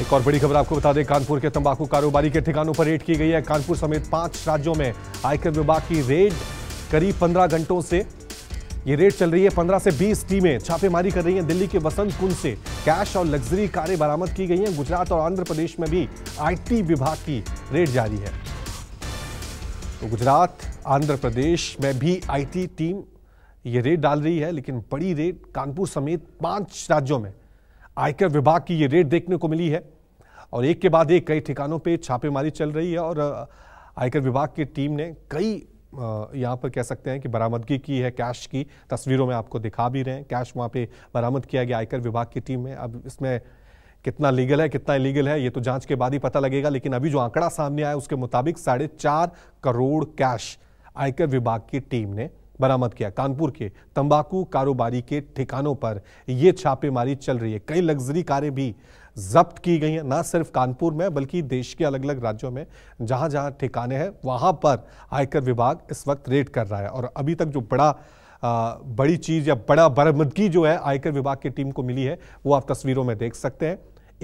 एक और बड़ी खबर आपको बता दें, कानपुर के तंबाकू कारोबारी के ठिकानों पर रेड की गई है। कानपुर समेत 5 राज्यों में आयकर विभाग की रेड करीब 15 घंटों से ये रेड चल रही है। 15 से 20 टीमें छापेमारी कर रही हैं। दिल्ली के वसंत कुंज से कैश और लग्जरी कारें बरामद की गई हैं। गुजरात और आंध्र प्रदेश में भी आईटी विभाग की रेड जारी है। तो गुजरात आंध्र प्रदेश में भी आईटी टीम ये रेड डाल रही है, लेकिन बड़ी रेड कानपुर समेत 5 राज्यों में आयकर विभाग की ये रेड देखने को मिली है। और एक के बाद एक कई ठिकानों पे छापेमारी चल रही है और आयकर विभाग की टीम ने कई यहाँ पर कह सकते हैं कि बरामदगी की है। कैश की तस्वीरों में आपको दिखा भी रहे हैं, कैश वहाँ पे बरामद किया गया आयकर विभाग की टीम में। अब इसमें कितना लीगल है कितना इलीगल है ये तो जांच के बाद ही पता लगेगा, लेकिन अभी जो आंकड़ा सामने आया उसके मुताबिक 4.5 करोड़ कैश आयकर विभाग की टीम ने बरामद किया। कानपुर के तंबाकू कारोबारी के ठिकानों पर यह छापेमारी चल रही है। कई लग्जरी कारें भी जब्त की गई हैं, ना सिर्फ कानपुर में बल्कि देश के अलग अलग राज्यों में जहां जहां ठिकाने हैं वहां पर आयकर विभाग इस वक्त रेड कर रहा है। और अभी तक जो बड़ी चीज या बड़ा बरामदगी जो है आयकर विभाग की टीम को मिली है वो आप तस्वीरों में देख सकते हैं।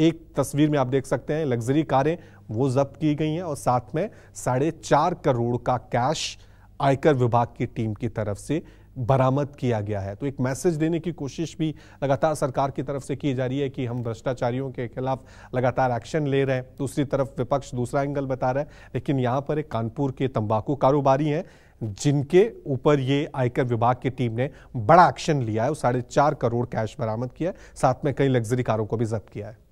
एक तस्वीर में आप देख सकते हैं लग्जरी कारें, वो जब्त की गई हैं और साथ में 4.5 करोड़ का कैश आयकर विभाग की टीम की तरफ से बरामद किया गया है। तो एक मैसेज देने की कोशिश भी लगातार सरकार की तरफ से की जा रही है कि हम भ्रष्टाचारियों के खिलाफ लगातार एक्शन ले रहे हैं। दूसरी तरफ विपक्ष दूसरा एंगल बता रहा है, लेकिन यहाँ पर एक कानपुर के तंबाकू कारोबारी हैं जिनके ऊपर ये आयकर विभाग की टीम ने बड़ा एक्शन लिया है। 4.5 करोड़ कैश बरामद किया है, साथ में कई लग्जरी कारों को भी जब्त किया है।